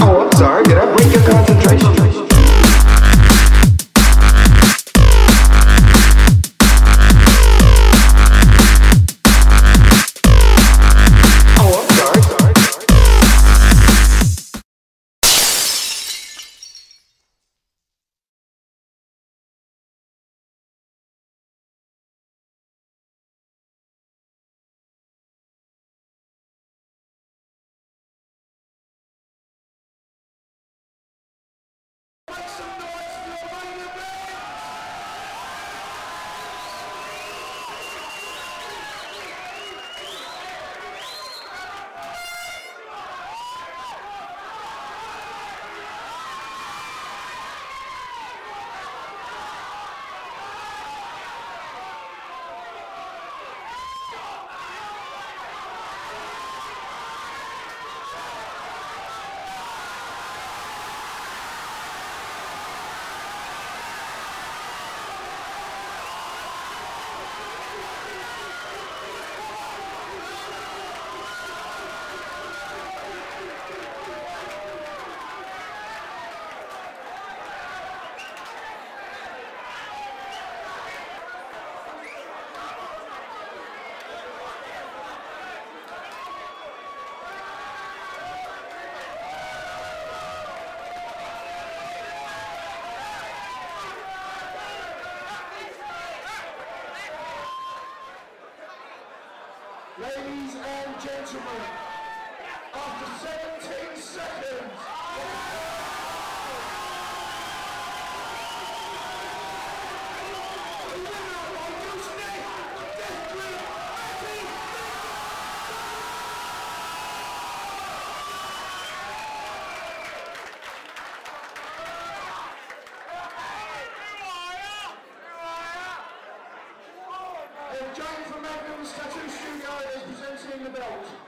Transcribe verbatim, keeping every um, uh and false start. Oh, I'm sorry, did I break your concentration? Ladies and gentlemen, after seventeen seconds, Magnum's Tattoo Studio is presenting the belt.